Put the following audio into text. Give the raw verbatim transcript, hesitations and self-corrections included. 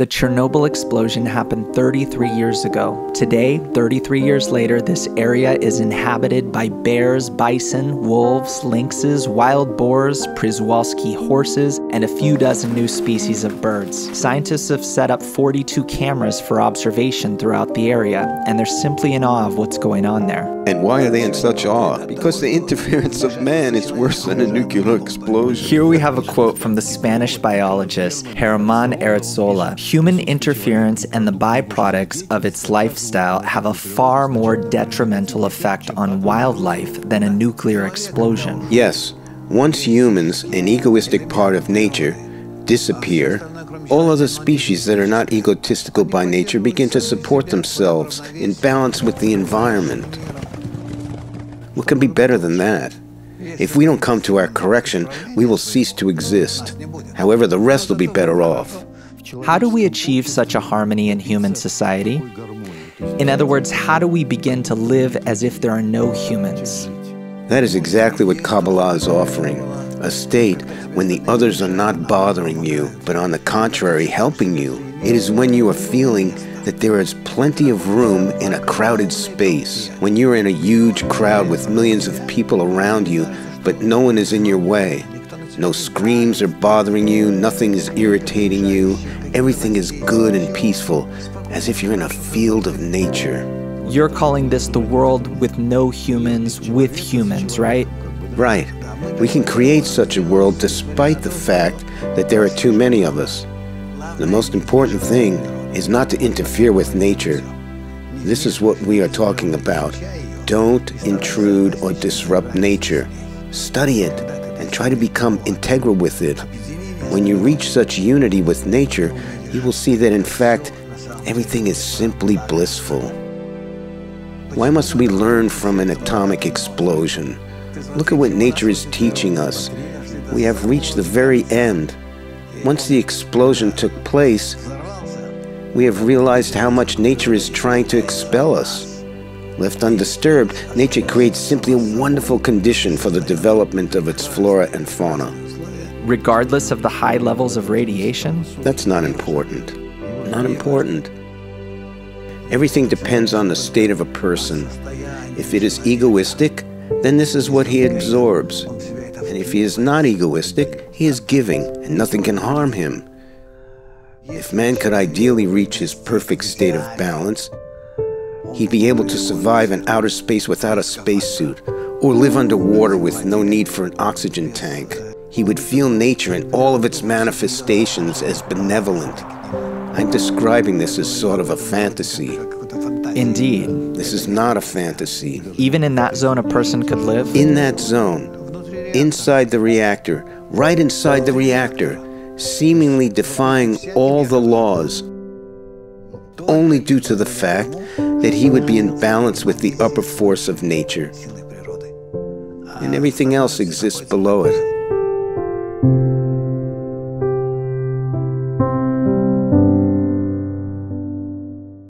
The Chernobyl explosion happened thirty-three years ago. Today, thirty-three years later, this area is inhabited by bears, bison, wolves, lynxes, wild boars, Przewalski horses, and a few dozen new species of birds. Scientists have set up forty-two cameras for observation throughout the area, and they're simply in awe of what's going on there. And why are they in such awe? Because the interference of man is worse than a nuclear explosion. Here we have a quote from the Spanish biologist Herman Arezola. Human interference and the byproducts of its lifestyle have a far more detrimental effect on wildlife than a nuclear explosion. Yes, once humans, an egoistic part of nature, disappear, all other species that are not egotistical by nature begin to support themselves in balance with the environment. What can be better than that? If we don't come to our correction, we will cease to exist. However, the rest will be better off. How do we achieve such a harmony in human society? In other words, how do we begin to live as if there are no humans? That is exactly what Kabbalah is offering. A state when the others are not bothering you, but on the contrary helping you. It is when you are feeling that there is plenty of room in a crowded space. When you're in a huge crowd with millions of people around you, but no one is in your way. No screams are bothering you, nothing is irritating you, everything is good and peaceful, as if you're in a field of nature. You're calling this the world with no humans, with humans, right? Right. We can create such a world despite the fact that there are too many of us. The most important thing is not to interfere with nature. This is what we are talking about. Don't intrude or disrupt nature. Study it and try to become integral with it. When you reach such unity with nature, you will see that in fact, everything is simply blissful. Why must we learn from an atomic explosion? Look at what nature is teaching us. We have reached the very end. Once the explosion took place, we have realized how much nature is trying to expel us. Left undisturbed, nature creates simply a wonderful condition for the development of its flora and fauna. Regardless of the high levels of radiation? That's not important. Not important. Everything depends on the state of a person. If it is egoistic, then this is what he absorbs. And if he is not egoistic, he is giving, and nothing can harm him. If man could ideally reach his perfect state of balance, he'd be able to survive in outer space without a spacesuit, or live underwater with no need for an oxygen tank. He would feel nature in all of its manifestations as benevolent. I'm describing this as sort of a fantasy. Indeed. This is not a fantasy. Even in that zone a person could live? In that zone. Inside the reactor. Right inside the reactor. Seemingly defying all the laws. Only due to the fact that he would be in balance with the upper force of nature, and everything else exists below it.